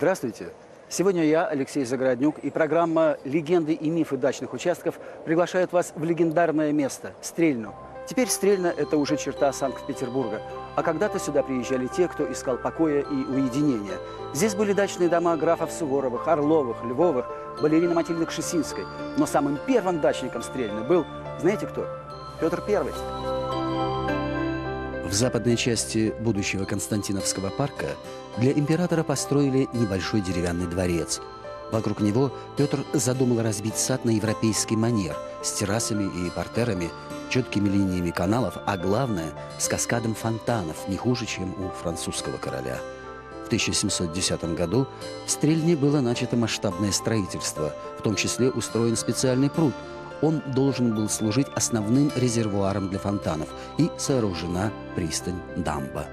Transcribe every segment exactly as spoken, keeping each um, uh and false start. Здравствуйте! Сегодня я, Алексей Загороднюк, и программа «Легенды и мифы дачных участков» приглашает вас в легендарное место – Стрельну. Теперь Стрельна – это уже черта Санкт-Петербурга. А когда-то сюда приезжали те, кто искал покоя и уединения. Здесь были дачные дома графов Суворовых, Орловых, Львовых, балерины Матильды Кшесинской. Но самым первым дачником Стрельны был, знаете кто? Петр Первый. В западной части будущего Константиновского парка для императора построили небольшой деревянный дворец. Вокруг него Петр задумал разбить сад на европейский манер с террасами и портерами, четкими линиями каналов, а главное – с каскадом фонтанов, не хуже, чем у французского короля. В тысяча семьсот десятом году в Стрельне было начато масштабное строительство, в том числе устроен специальный пруд. Он должен был служить основным резервуаром для фонтанов, и сооружена пристань-дамба.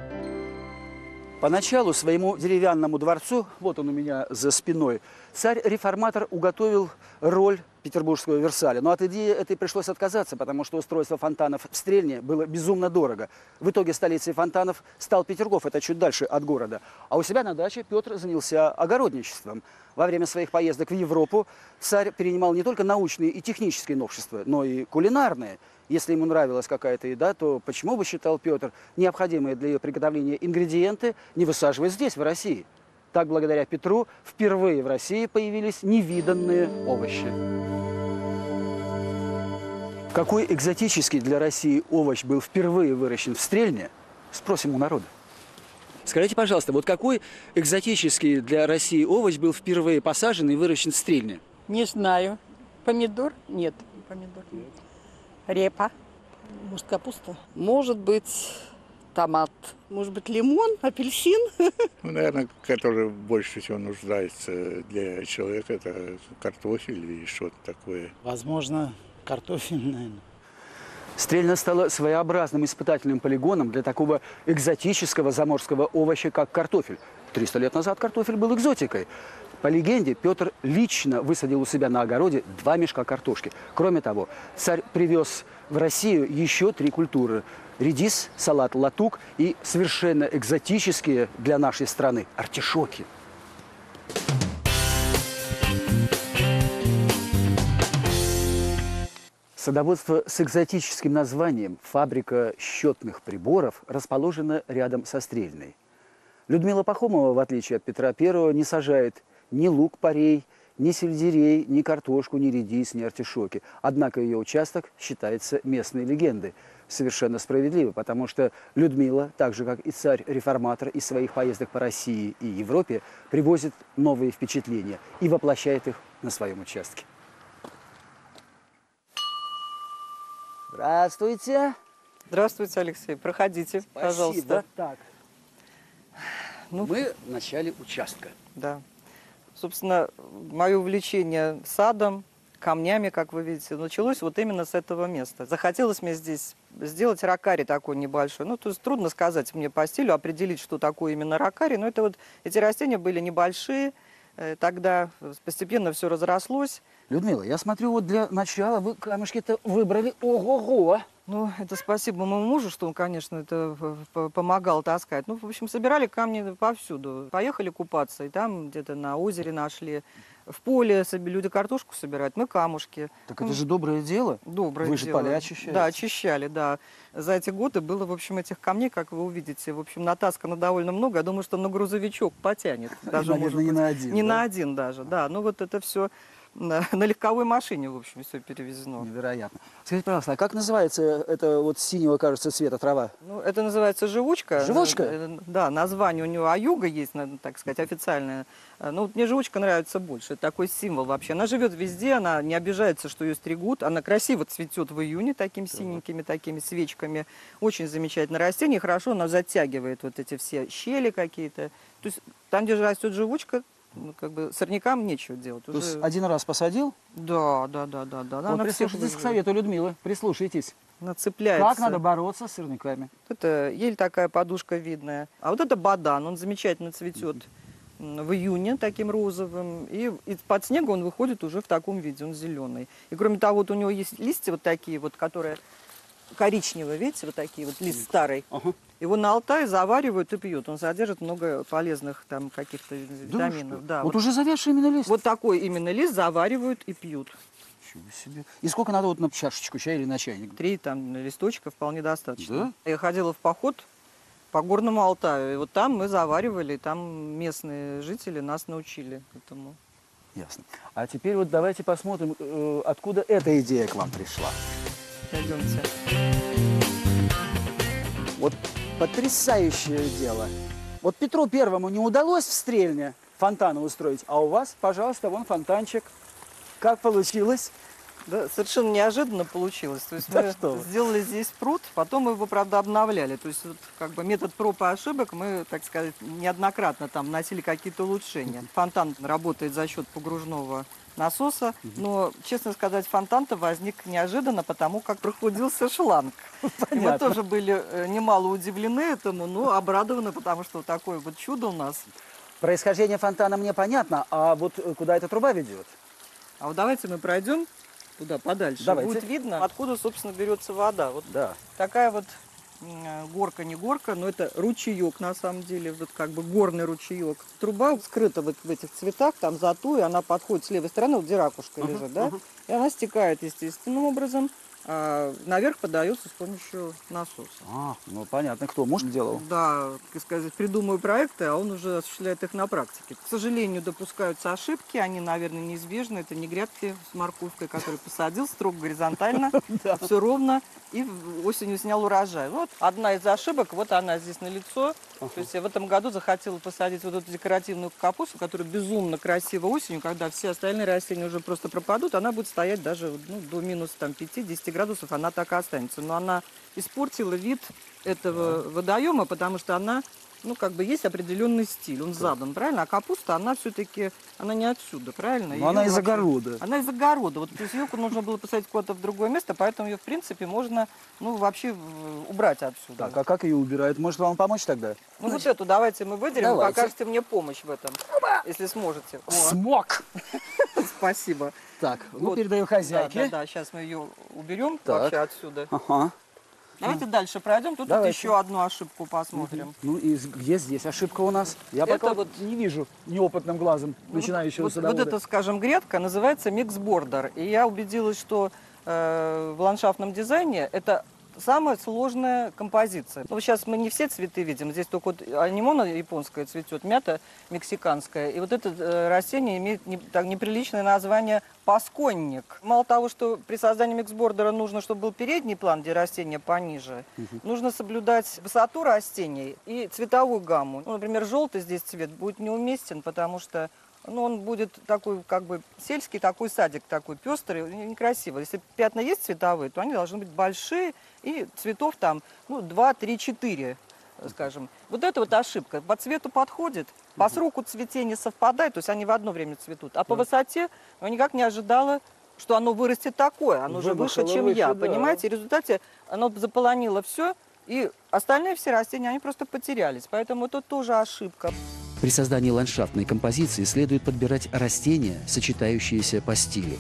Поначалу своему деревянному дворцу, вот он у меня за спиной, царь-реформатор уготовил роль петербургского Версаля. Но от идеи этой пришлось отказаться, потому что устройство фонтанов в Стрельне было безумно дорого. В итоге столицей фонтанов стал Петергоф, это чуть дальше от города. А у себя на даче Петр занялся огородничеством. Во время своих поездок в Европу царь перенимал не только научные и технические новшества, но и кулинарные. Если ему нравилась какая-то еда, то почему бы, считал Петр, необходимые для ее приготовления ингредиенты не высаживать здесь, в России? Так, благодаря Петру, впервые в России появились невиданные овощи. Какой экзотический для России овощ был впервые выращен в Стрельне, спросим у народа. Скажите, пожалуйста, вот какой экзотический для России овощ был впервые посажен и выращен в Стрельне? Не знаю. Помидор? Нет. Помидор нет. Репа. Может, капуста? Может быть, томат. Может быть, лимон, апельсин? Ну, наверное, который больше всего нуждается для человека, это картофель или что-то такое. Возможно, картофель, наверное. Стрельна стала своеобразным испытательным полигоном для такого экзотического заморского овоща, как картофель. триста лет назад картофель был экзотикой. По легенде, Петр лично высадил у себя на огороде два мешка картошки. Кроме того, царь привез в Россию еще три культуры – редис, салат латук и совершенно экзотические для нашей страны – артишоки. Садоводство с экзотическим названием «Фабрика счетных приборов» расположено рядом со Стрельной. Людмила Пахомова, в отличие от Петра Первого, не сажает ни лук-порей, ни сельдерей, ни картошку, ни редис, ни артишоки. Однако ее участок считается местной легендой. Совершенно справедливо, потому что Людмила, так же как и царь-реформатор, из своих поездок по России и Европе привозит новые впечатления и воплощает их на своем участке. Здравствуйте! Здравствуйте, Алексей. Проходите, спасибо, пожалуйста. Так. Ну, мы в начале участка. Да. Собственно, мое увлечение садом, камнями, как вы видите, началось вот именно с этого места. Захотелось мне здесь сделать рокари такой небольшой. Ну, то есть трудно сказать мне по стилю, определить, что такое именно рокари. Но это вот эти растения были небольшие, тогда постепенно все разрослось. Людмила, я смотрю, вот для начала вы камешки-то выбрали. Ого-го! Ну, это спасибо моему мужу, что он, конечно, это помогал таскать. Ну, в общем, собирали камни повсюду. Поехали купаться, и там где-то на озере нашли. В поле люди картошку собирают, мы камушки. Так это же доброе дело. Доброе дело. Вы же поля очищали. Да, очищали, да. За эти годы было, в общем, этих камней, как вы увидите, в общем, натаскано довольно много. Я думаю, что на грузовичок потянет. Даже, может быть, не на один. Не на один даже, да. Ну, вот это все... На, на легковой машине, в общем, все перевезено. Невероятно. Скажите, пожалуйста, а как называется это вот синего, кажется, цвета трава? Ну, это называется живучка. Живучка? Да, название у нее аюга есть, так сказать, официальное. Ну, вот мне живучка нравится больше. Это такой символ вообще. Она живет везде, она не обижается, что ее стригут. Она красиво цветет в июне такими синенькими, такими свечками. Очень замечательное растение. Хорошо, она затягивает вот эти все щели какие-то. То есть там, где растет живучка, ну, как бы сорнякам нечего делать. То есть уже... один раз посадил? Да, да, да, да, да. Вот прислушайтесь к совету Людмилы, прислушайтесь. Нацепляется. Как надо бороться с сорняками? Это ель такая подушка видная. А вот это бадан, он замечательно цветет в июне таким розовым. И под снега он выходит уже в таком виде, он зеленый. И кроме того, вот у него есть листья вот такие вот, которые коричневые, видите, вот такие вот лист старый. Ага. Его на Алтае заваривают и пьют. Он содержит много полезных там каких-то витаминов. Да, да, вот, вот уже завязший именно лист? Вот такой именно лист заваривают и пьют. Себе. И сколько надо вот на чашечку чая или на чайник? Три там листочка вполне достаточно. Да? Я ходила в поход по Горному Алтаю. И вот там мы заваривали, и там местные жители нас научили этому. Ясно. А теперь вот давайте посмотрим, откуда эта идея к вам пришла. Пойдемте. Вот потрясающее дело. Вот Петру Первому не удалось в Стрельне фонтаны устроить, а у вас, пожалуйста, вон фонтанчик. Как получилось? Да, совершенно неожиданно получилось. То есть да мы что сделали здесь пруд, потом мы его, правда, обновляли. То есть вот, как бы метод проб и ошибок мы, так сказать, неоднократно там вносили какие-то улучшения. Фонтан работает за счет погружного насоса, но, честно сказать, фонтан-то возник неожиданно, потому как прохудился шланг. Мы тоже были немало удивлены этому, но обрадованы, потому что такое вот чудо у нас. Происхождение фонтана мне понятно, а вот куда эта труба ведет? А вот давайте мы пройдем туда подальше. Давайте. Будет видно, откуда, собственно, берется вода. Вот да. Такая вот горка, не горка, но это ручеек, на самом деле, вот как бы горный ручеек. Труба скрыта вот в этих цветах, там зату, и она подходит с левой стороны, вот где ракушка uh-huh, лежит, да? Uh-huh. И она стекает естественным образом, а наверх подается с помощью насоса. А, ну понятно, кто муж делал? Да, так сказать, придумываю проекты, а он уже осуществляет их на практике. К сожалению, допускаются ошибки, они, наверное, неизбежны. Это не грядки с морковкой, которые посадил строго горизонтально, все ровно, и осенью снял урожай. Вот одна из ошибок, вот она здесь налицо. То есть я в этом году захотела посадить вот эту декоративную капусту, которая безумно красива осенью, когда все остальные растения уже просто пропадут, она будет стоять даже до минус пяти-десяти градусов. Градусов она так и останется, но она испортила вид этого да. водоема, потому что она, ну как бы есть определенный стиль, он да. задан, правильно? А капуста, она все-таки, она не отсюда, правильно? Но она из огорода. Она из огорода, вот, то есть ее нужно было посадить куда-то в другое место, поэтому ее в принципе можно, ну вообще убрать отсюда. Так, а как ее убирают? Может вам помочь тогда? Ну значит, вот эту давайте мы выдерем, давайте. Покажете мне помощь в этом, если сможете. О. Смог! Спасибо. Так, ну вот. Передаю хозяйке. Да, да, да, сейчас мы ее уберем так. вообще отсюда. Ага. Давайте ну. дальше пройдем, тут вот еще одну ошибку посмотрим. Ну и где здесь ошибка у нас? Я это пока вот не вижу неопытным глазом начинающего вот, садовода. Вот эта, скажем, грядка называется миксбордер. И я убедилась, что э, в ландшафтном дизайне это самая сложная композиция. Ну, сейчас мы не все цветы видим. Здесь только вот анимона японская цветет, мята мексиканская. И вот это растение имеет не, так, неприличное название посконник. Мало того, что при создании миксбордера нужно, чтобы был передний план, где растения пониже, угу. нужно соблюдать высоту растений и цветовую гамму. Ну, например, желтый здесь цвет будет неуместен, потому что ну, он будет такой, как бы, сельский, такой садик, такой пестрый, некрасивый. Если пятна есть цветовые, то они должны быть большие, и цветов там, ну, два, три, четыре, скажем. Вот это вот ошибка. По цвету подходит, по сроку цветения совпадает, то есть они в одно время цветут. А по высоте, ну, никак не ожидала, что оно вырастет такое, оно уже выше, чем выше, я, да. понимаете? И в результате оно заполонило все, и остальные все растения, они просто потерялись. Поэтому это тоже ошибка. При создании ландшафтной композиции следует подбирать растения, сочетающиеся по стилю.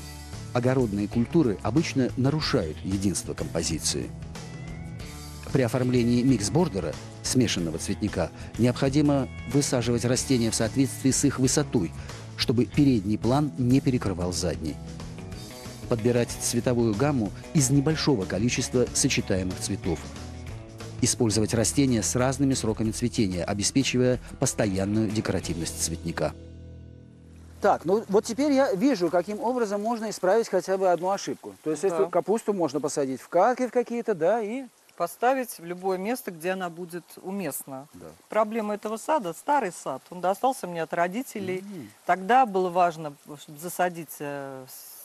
Огородные культуры обычно нарушают единство композиции. При оформлении миксбордера, смешанного цветника, необходимо высаживать растения в соответствии с их высотой, чтобы передний план не перекрывал задний. Подбирать цветовую гамму из небольшого количества сочетаемых цветов. Использовать растения с разными сроками цветения, обеспечивая постоянную декоративность цветника. Так, ну вот теперь я вижу, каким образом можно исправить хотя бы одну ошибку. То есть да. если капусту можно посадить в катки какие-то, да, и... Поставить в любое место, где она будет уместна. Да. Проблема этого сада – старый сад. Он достался мне от родителей. Mm-hmm. Тогда было важно засадить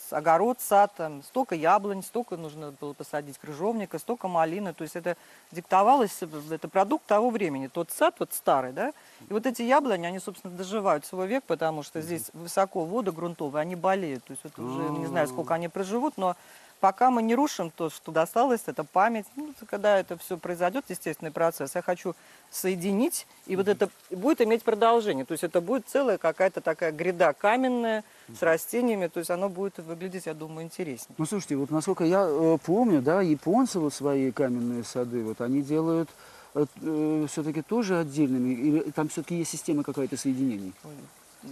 огород, сад, там, столько яблонь, столько нужно было посадить крыжовника, столько малины. То есть это диктовалось, это продукт того времени. Тот сад, вот старый, да? И вот эти яблони, они, собственно, доживают свой век, потому что здесь высоко воды грунтовые, они болеют. То есть вот уже не знаю, сколько они проживут, но пока мы не рушим то, что досталось, это память. Ну, когда это все произойдет, естественный процесс, я хочу соединить, и вот это будет иметь продолжение. То есть это будет целая какая-то такая гряда каменная, с растениями, то есть оно будет выглядеть, я думаю, интереснее. Ну, слушайте, вот насколько я э, помню, да, японцы вот свои каменные сады, вот они делают все-таки тоже отдельными? Или там все-таки есть система какая-то соединений?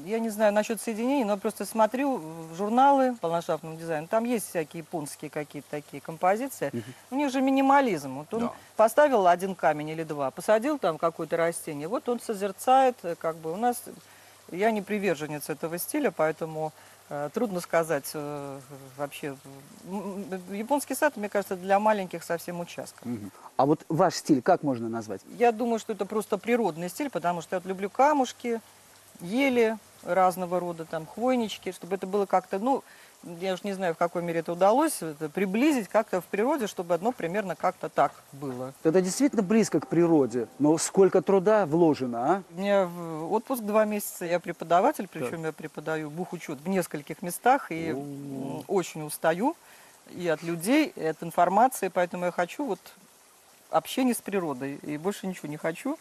Я не знаю насчет соединений, но просто смотрю в журналы по ландшафтному дизайну. Там есть всякие японские какие-то такие композиции. Uh-huh. У них же минимализм. Вот он да. поставил один камень или два, посадил там какое-то растение. Вот он созерцает, как бы у нас... Я не приверженец этого стиля, поэтому э, трудно сказать э, вообще. Японский сад, мне кажется, для маленьких совсем участков. Uh-huh. А вот ваш стиль как можно назвать? Я думаю, что это просто природный стиль, потому что я люблю камушки, ели разного рода, там, хвойнички, чтобы это было как-то, ну, я уж не знаю, в какой мере это удалось, это приблизить как-то в природе, чтобы одно примерно как-то так было. Это действительно близко к природе, но сколько труда вложено, а? У меня отпуск два месяца, я преподаватель, причем да. я преподаю бухучет в нескольких местах, и О-о-о. очень устаю и от людей, и от информации, поэтому я хочу вот общение с природой, и больше ничего не хочу.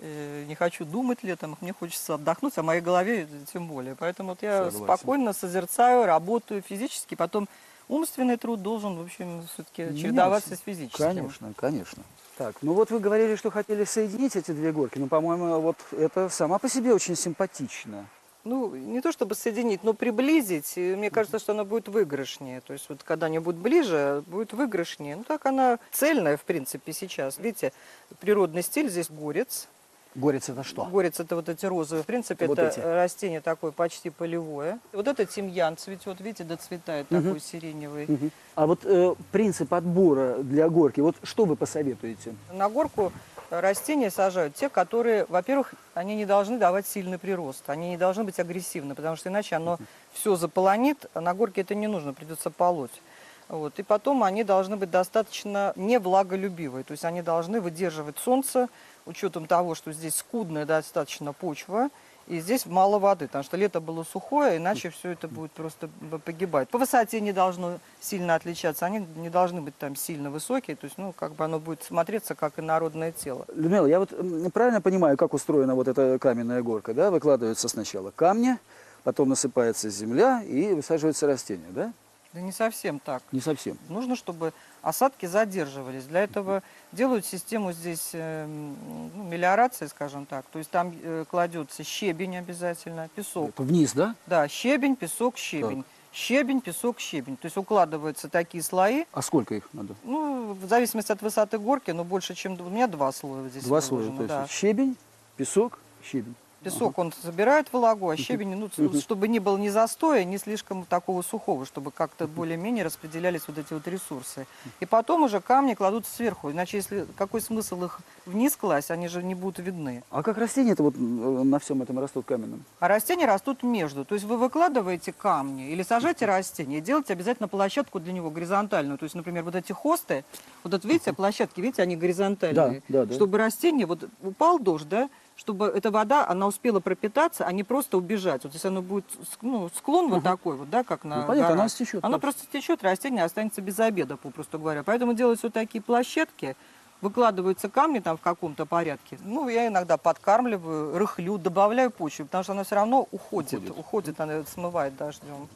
Не хочу думать летом, мне хочется отдохнуть, а в моей голове тем более. Поэтому вот я Согласен. спокойно созерцаю, работаю физически, потом умственный труд должен, в общем, все-таки чередоваться с физическим. Конечно, конечно. Так, ну вот вы говорили, что хотели соединить эти две горки, но, по-моему, вот это сама по себе очень симпатично. Ну, не то чтобы соединить, но приблизить. И мне кажется, что она будет выигрышнее. То есть вот когда она будет ближе, будет выигрышнее. Ну так она цельная, в принципе, сейчас. Видите, природный стиль, здесь горец. Горец это что? Горец это вот эти розовые. В принципе, вот это эти. растение такое почти полевое. Вот это тимьян цветет, видите, доцветает угу. такой сиреневый. Угу. А вот э, принцип отбора для горки, вот что вы посоветуете? На горку растения сажают те, которые, во-первых, они не должны давать сильный прирост, они не должны быть агрессивны, потому что иначе оно угу. все заполонит, а на горке это не нужно, придется полоть. Вот. И потом они должны быть достаточно невлаголюбивые, то есть они должны выдерживать солнце, учетом того, что здесь скудная достаточно почва, и здесь мало воды, потому что лето было сухое, иначе все это будет просто погибать. По высоте не должно сильно отличаться, они не должны быть там сильно высокие, то есть, ну, как бы оно будет смотреться, как инородное тело. Людмила, я вот правильно понимаю, как устроена вот эта каменная горка, да? Выкладываются сначала камни, потом насыпается земля и высаживаются растения, да? Да не совсем так. Не совсем. Нужно, чтобы осадки задерживались. Для этого делают систему здесь ну, мелиорации, скажем так. То есть там кладется щебень обязательно, песок. Это вниз, да? Да, щебень, песок, щебень. Так. Щебень, песок, щебень. То есть укладываются такие слои. А сколько их надо? Ну, в зависимости от высоты горки, но больше, чем... У меня два слоя здесь. Два слоя, то есть да. щебень, песок, щебень. Песок, он забирает влагу, а щебень, ну, uh-huh. чтобы не было ни застоя, ни слишком такого сухого, чтобы как-то более-менее распределялись вот эти вот ресурсы. И потом уже камни кладутся сверху, иначе если какой смысл их вниз класть, они же не будут видны. А как растения-то вот на всем этом растут каменным? А растения растут между, то есть вы выкладываете камни или сажаете растения, делаете обязательно площадку для него горизонтальную, то есть, например, вот эти хосты, вот это, видите, площадки, видите, они горизонтальные, да, да, да. чтобы растение, вот упал дождь, да, чтобы эта вода, она успела пропитаться, а не просто убежать. Вот если оно будет, ну, склон вот такой вот, да, как на ну, понятно, она стечет. Оно просто стечет, растение останется без обеда, попросту говоря. Поэтому делают вот такие площадки, выкладываются камни там в каком-то порядке. Ну, я иногда подкармливаю, рыхлю, добавляю почву, потому что она все равно уходит. Уходит, уходит она смывает дождем.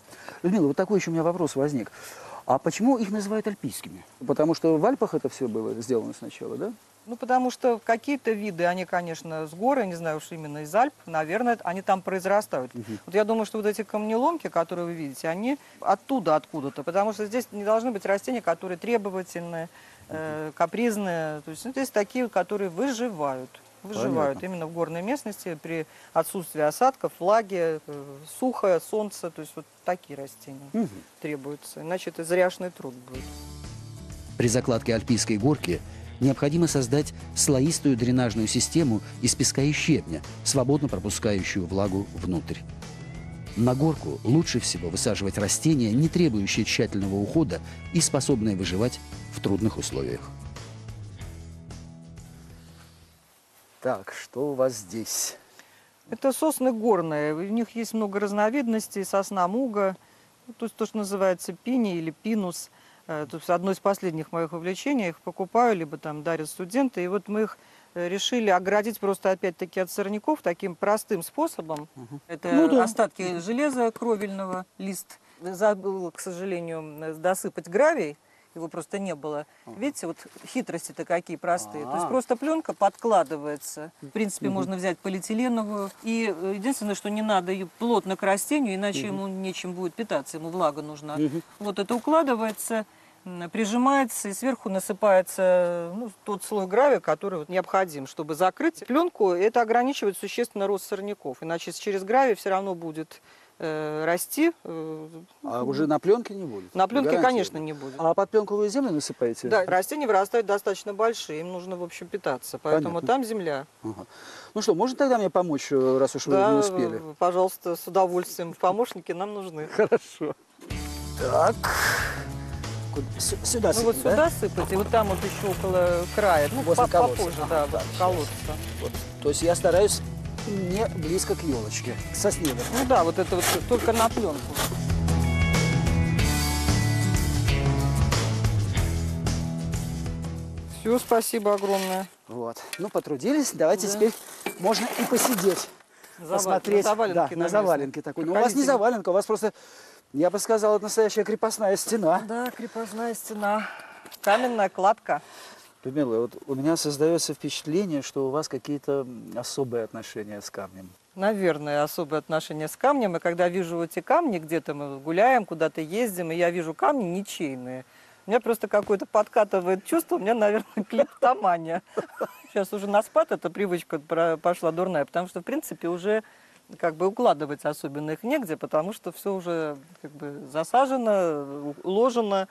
Людмила, вот такой еще у меня вопрос возник. А почему их называют альпийскими? Потому что в Альпах это все было сделано сначала, да? Ну, потому что какие-то виды, они, конечно, с горы, не знаю уж именно из Альп, наверное, они там произрастают. Угу. Вот я думаю, что вот эти камнеломки, которые вы видите, они оттуда, откуда-то, потому что здесь не должны быть растения, которые требовательные, э, капризные. То есть ну, здесь такие, которые выживают. Выживают Понятно. именно в горной местности при отсутствии осадков, влаги, сухое, солнце. То есть вот такие растения угу. требуются. Иначе это зряшный труд будет. При закладке альпийской горки необходимо создать слоистую дренажную систему из песка и щебня, свободно пропускающую влагу внутрь. На горку лучше всего высаживать растения, не требующие тщательного ухода и способные выживать в трудных условиях. Так, что у вас здесь? Это сосны горные. У них есть много разновидностей. Сосна-муга, то есть то, что называется пиния или пинус. То есть одно из последних моих увлечений. Я их покупаю, либо там дарят студенты. И вот мы их решили оградить просто опять-таки от сорняков таким простым способом. Угу. Это ну, да. остатки железа кровельного, лист. Забыл, к сожалению, досыпать гравий. его просто не было. Uh-huh. Видите, вот хитрости-то какие простые. Uh-huh. То есть просто пленка подкладывается. В принципе, uh-huh. можно взять полиэтиленовую. И единственное, что не надо ее плотно к растению, иначе uh-huh. ему нечем будет питаться, ему влага нужна. Uh-huh. Вот это укладывается, прижимается и сверху насыпается ну, тот слой гравия, который вот необходим, чтобы закрыть пленку. Это ограничивает существенно рост сорняков, иначе через гравий все равно будет э, расти. Э, а уже на пленке не будет? На пленке, конечно, не будет. А под пленковую землю насыпаете? Да, растения вырастают достаточно большие, им нужно, в общем, питаться, поэтому понятно. Там земля. Угу. Ну что, можно тогда мне помочь, раз уж да, вы не успели? Пожалуйста, с удовольствием. Помощники нам нужны. Хорошо. Так... Сюда ну, сыпать, вот сюда да? сыпать, и вот там вот еще около края, ну, по колодца. Попозже, ага, да, вот колодца. Вот. То есть я стараюсь не близко к елочке, к сосне. Ну да, вот это вот только на пленку. Все, спасибо огромное. Вот, ну потрудились, давайте да. теперь можно и посидеть, Завал... посмотреть. На заваленке. Да, на заваленке такой. Но у вас не заваленка, у вас просто... Я бы сказал, это настоящая крепостная стена. Да, крепостная стена. Каменная кладка. Людмила, вот у меня создается впечатление, что у вас какие-то особые отношения с камнем. Наверное, особые отношения с камнем. И когда вижу эти камни, где-то мы гуляем, куда-то ездим, и я вижу камни ничейные. У меня просто какое-то подкатывает чувство, у меня, наверное, клептомания. Сейчас уже на спад эта привычка пошла дурная, потому что, в принципе, уже... как бы укладывать особенно их негде, потому что все уже как бы засажено, уложено,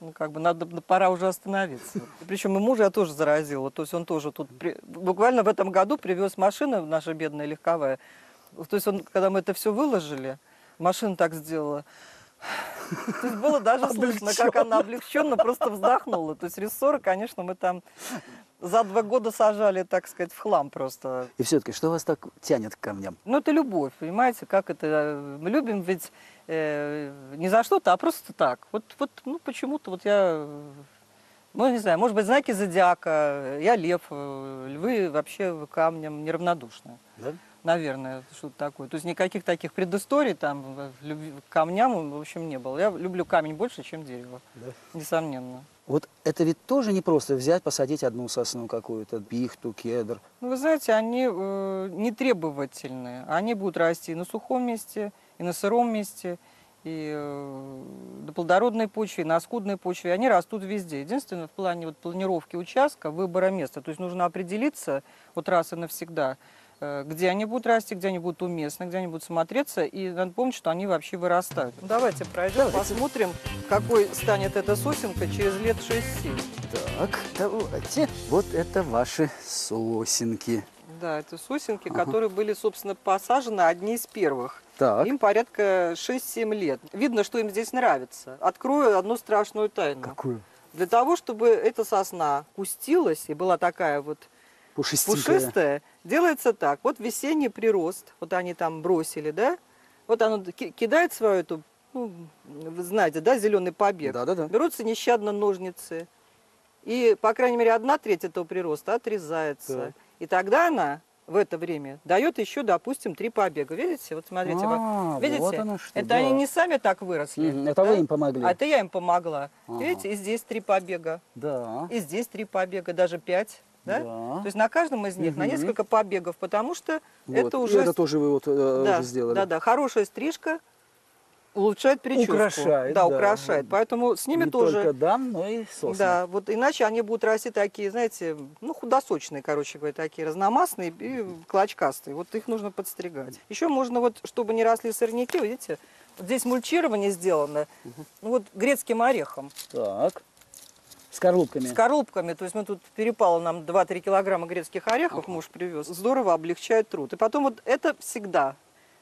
ну, как бы надо, пора уже остановиться. Причем и мужа я тоже заразила, то есть он тоже тут, при... буквально в этом году привез машину, наша бедная легковая, то есть он, когда мы это все выложили, машина так сделала, то есть было даже слышно, как она облегченно просто вздохнула, то есть рессоры, конечно, мы там... За два года сажали, так сказать, в хлам просто. И все-таки, что вас так тянет к камням? Ну, это любовь, понимаете, как это... Мы любим ведь э, не за что-то, а просто так. Вот, вот ну, почему-то вот я... Ну, не знаю, может быть, знаки зодиака, я лев, львы вообще камням неравнодушны. Да? Наверное, что-то такое. То есть никаких таких предысторий там к камням, в общем, не было. Я люблю камень больше, чем дерево, да? Несомненно. Вот это ведь тоже не просто взять, посадить одну сосну какую-то, пихту, кедр. Ну, вы знаете, они э, нетребовательные. Они будут расти и на сухом месте, и на сыром месте, и э, на плодородной почве, и на скудной почве. Они растут везде. Единственное, в плане вот, планировки участка, выбора места. То есть нужно определиться вот раз и навсегда, э, где они будут расти, где они будут уместны, где они будут смотреться. И надо помнить, что они вообще вырастают. Ну, давайте пройдем, давайте. Посмотрим. Какой станет эта сосенка через лет шесть-семь. Так, давайте. Вот это ваши сосенки. Да, это сосенки, ага. которые были, собственно, посажены одни из первых. Так. Им порядка шесть-семь лет. Видно, что им здесь нравится. Открою одну страшную тайну. Какую? Для того, чтобы эта сосна кустилась и была такая вот пушистенькая. Пушистая, делается так. Вот весенний прирост, вот они там бросили, да? Вот оно кидает свою эту... Ну, вы знаете, да, зеленый побег. Да, да, да. Берутся нещадно ножницы. И, по крайней мере, одна треть этого прироста отрезается. Да. И тогда она в это время дает еще, допустим, три побега. Видите? Вот смотрите. А, видите? Вот оно что, это да. они не сами так выросли. Mm-hmm. Это да? вы им помогли. А это я им помогла. Ага. Видите, и здесь три побега. Да. И здесь три побега, даже пять. Да? Да. То есть на каждом из них угу. на несколько побегов, потому что вот. Это уже... И это тоже вы вот, э, да, уже сделали. Да, да, хорошая стрижка. Улучшает прическу. Украшает. Да, да, украшает. Поэтому с ними не тоже... Не только дан, но и сосны. Да, вот иначе они будут расти такие, знаете, ну, худосочные, короче говоря, такие разномастные и клочкастые. Вот их нужно подстригать. Еще можно вот, чтобы не росли сорняки, видите, вот здесь мульчирование сделано, угу. ну, вот грецким орехом. Так. С коробками. С коробками. То есть мы тут перепало нам два-три килограмма грецких орехов, ага. муж привез. Здорово облегчает труд. И потом вот это всегда,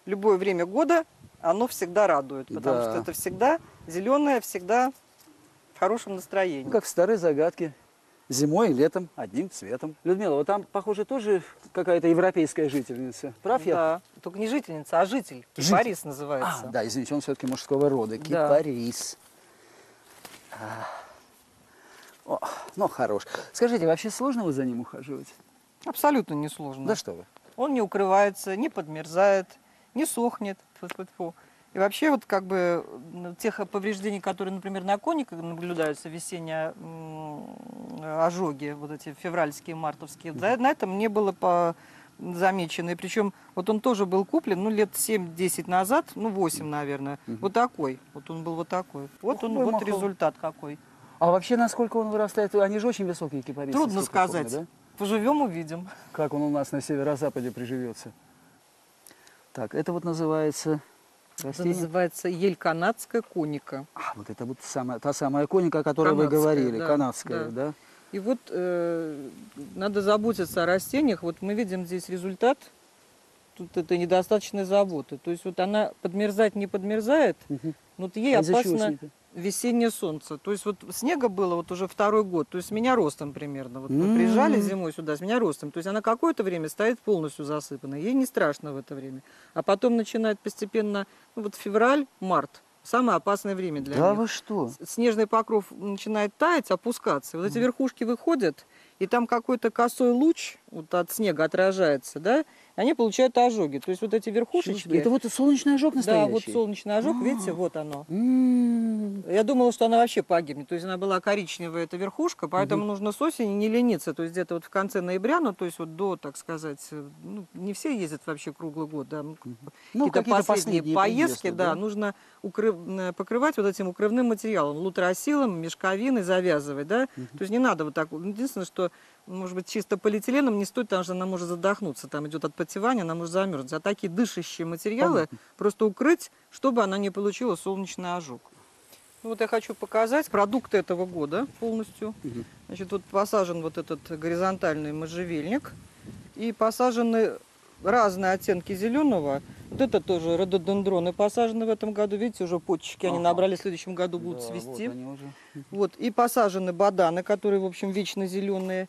любое время года, оно всегда радует, потому да. что это всегда зеленое, всегда в хорошем настроении. Ну, как в старой загадке. Зимой и летом одним цветом. Людмила, вот там, похоже, тоже какая-то европейская жительница. Прав я? Да, только не жительница, а житель. Кипарис житель. Называется. А, да, извините, он все-таки мужского рода. Да. Кипарис. А. О, ну, хорош. Скажите, вообще сложно вы за ним ухаживать? Абсолютно не сложно. Да что вы? Он не укрывается, не подмерзает, не сохнет. И вообще вот как бы тех повреждений, которые, например, на конике наблюдаются, весенние ожоги, вот эти февральские, мартовские, да, на этом не было по... замеченный. Причем вот он тоже был куплен, ну, лет семь-десять назад, ну, восемь, наверное. Угу. Вот такой. Вот он был вот такой. Вот Ух, он, вот махал. Результат какой. А вообще, насколько он вырастает? Они же очень высокие, кипарисы. Трудно сказать. Форме, да? Поживем, увидим. Как он у нас на северо-западе приживется. Так, это вот называется... Растение? Это называется ель канадская, коника. А, вот это вот самая, та самая коника, о которой канадская, вы говорили. Да, канадская, да? да? И вот э, надо заботиться о растениях. Вот мы видим здесь результат тут этой недостаточной заботы. То есть вот она подмерзать не подмерзает, угу. но вот ей а опасно весеннее солнце. То есть вот снега было вот уже второй год, то есть меня ростом примерно. Вот мы приезжали зимой сюда, с меня ростом. То есть она какое-то время стоит полностью засыпанная, ей не страшно в это время. А потом начинает постепенно, ну, вот февраль, март. Самое опасное время для них. Да вы что? Снежный покров начинает таять, опускаться. Вот эти верхушки выходят, и там какой-то косой луч вот от снега отражается, да? Они получают ожоги. То есть вот эти верхушечки... Это вот солнечный ожог настоящий? Да, вот солнечный ожог, А-а-а. видите, вот оно. М-м-м. Я думала, что она вообще погибнет. То есть она была коричневая, эта верхушка, поэтому угу. нужно с осени не лениться. То есть где-то вот в конце ноября, ну то есть вот до, так сказать, ну, не все ездят вообще круглый год, да. Угу. Ну, какие-то, какие-то последние, последние поездки, да, да, нужно укрыв... покрывать вот этим укрывным материалом, лутросилом, мешковиной завязывать, да. Угу. То есть не надо вот так. Единственное, что... Может быть, чисто полиэтиленом не стоит, потому что она может задохнуться. Там идет отпотевание, она может замерзнуть. А такие дышащие материалы Понятно. просто укрыть, чтобы она не получила солнечный ожог. Ну, вот я хочу показать продукты этого года полностью. Угу. Значит, вот посажен вот этот горизонтальный можжевельник. И посажены разные оттенки зеленого. Вот это тоже рододендроны посажены в этом году. Видите, уже почечки ага. они набрали, в следующем году будут да, цвести. Вот, они уже... вот. И посажены баданы, которые, в общем, вечно зеленые.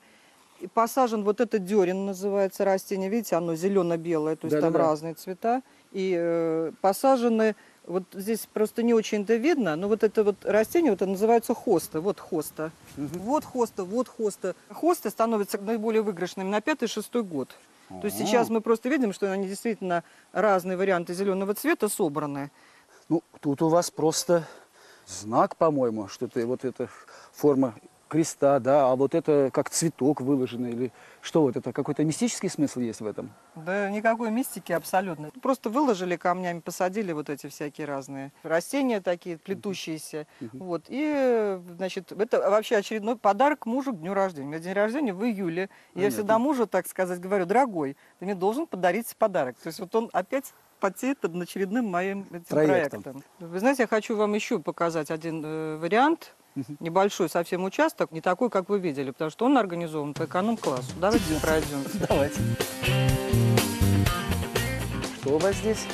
И посажен вот это дерен, называется растение, видите, оно зелено-белое, то есть да, там да. разные цвета. И э, посажены, вот здесь просто не очень это видно, но вот это вот растение, вот это называется хоста, вот хоста. Угу. Вот хоста, вот хоста. Хосты становятся наиболее выигрышными на пятый-шестой год. А -а -а. То есть сейчас мы просто видим, что они действительно разные варианты зеленого цвета собраны. Ну, тут у вас просто знак, по-моему, что ты вот эта форма... креста, да, а вот это как цветок выложено, или что вот это, какой-то мистический смысл есть в этом? Да никакой мистики абсолютно. Просто выложили камнями, посадили вот эти всякие разные растения такие, плетущиеся, uh-huh. вот, и, значит, это вообще очередной подарок мужу к дню рождения. У меня день рождения в июле, я Понятно. всегда мужу, так сказать, говорю: дорогой, ты мне должен подарить подарок. То есть вот он опять... потеет над очередным моим проектом. проектом. Вы знаете, я хочу вам еще показать один э, вариант, угу. небольшой совсем участок, не такой, как вы видели, потому что он организован по эконом-классу. Давайте пройдем. Давайте. Что у вас здесь?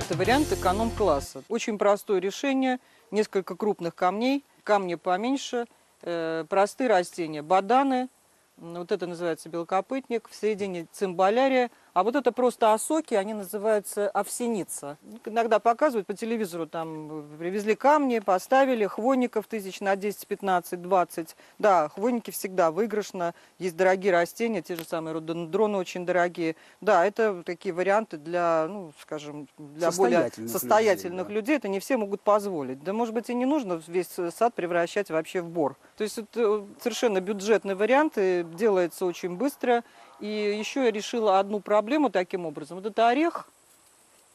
Это вариант эконом-класса. Очень простое решение, несколько крупных камней, камни поменьше, э, простые растения, баданы. Вот это называется белокопытник, в середине цимбалярия. А вот это просто осоки, они называются овсеница. Иногда показывают по телевизору, там привезли камни, поставили хвойников тысяч на десять, пятнадцать, двадцать. Да, хвойники всегда выигрышно, есть дорогие растения, те же самые рододендроны очень дорогие. Да, это такие варианты для, ну, скажем, для состоятельных более состоятельных людей, да. людей. Это не все могут позволить. Да, может быть, и не нужно весь сад превращать вообще в бор. То есть это совершенно бюджетный вариант, и делается очень быстро. И еще я решила одну проблему таким образом. Вот это орех,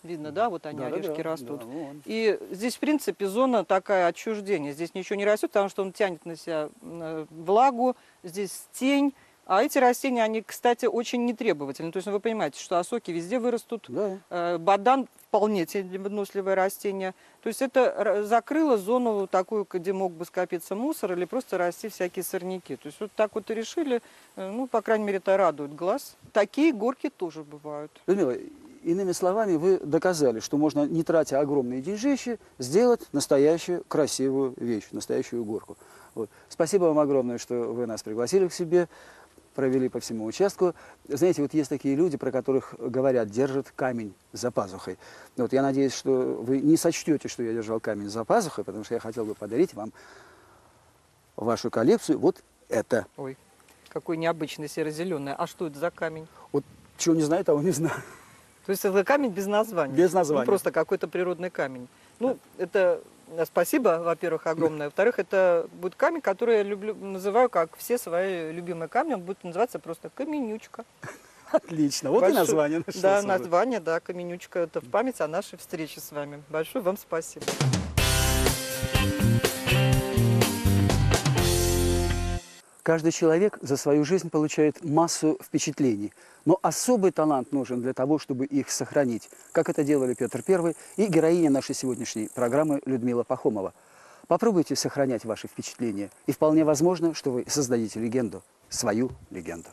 видно, да, вот они, да, орешки да, растут. Да, вот. И здесь, в принципе, зона такая отчуждения. Здесь ничего не растет, потому что он тянет на себя влагу, здесь тень. А эти растения, они, кстати, очень нетребовательны. То есть, ну, вы понимаете, что осоки везде вырастут, да. бадан вполне носливое растение. То есть это закрыло зону такую, где мог бы скопиться мусор или просто расти всякие сорняки. То есть вот так вот и решили, ну, по крайней мере, это радует глаз. Такие горки тоже бывают. Людмила, иными словами, вы доказали, что можно, не тратя огромные деньжищи, сделать настоящую красивую вещь, настоящую горку. Вот. Спасибо вам огромное, что вы нас пригласили к себе. Провели по всему участку. Знаете, вот есть такие люди, про которых говорят, держат камень за пазухой. Вот я надеюсь, что вы не сочтете, что я держал камень за пазухой, потому что я хотел бы подарить вам вашу коллекцию вот это. Ой, какой необычный серо-зеленый. А что это за камень? Вот чего не знаю, того не знаю. То есть это камень без названия? Без названия. Ну, просто какой-то природный камень. Ну, да. это... Спасибо, во-первых, огромное. Во-вторых, это будет камень, который я люблю, называю, как все свои любимые камни. Он будет называться просто каменючка. Отлично, вот Большой... и название. Да, название, да, каменючка. Это в память о нашей встрече с вами. Большое вам спасибо. Каждый человек за свою жизнь получает массу впечатлений. Но особый талант нужен для того, чтобы их сохранить, как это делали Петр Первый и героиня нашей сегодняшней программы Людмила Пахомова. Попробуйте сохранять ваши впечатления, и вполне возможно, что вы создадите легенду, свою легенду.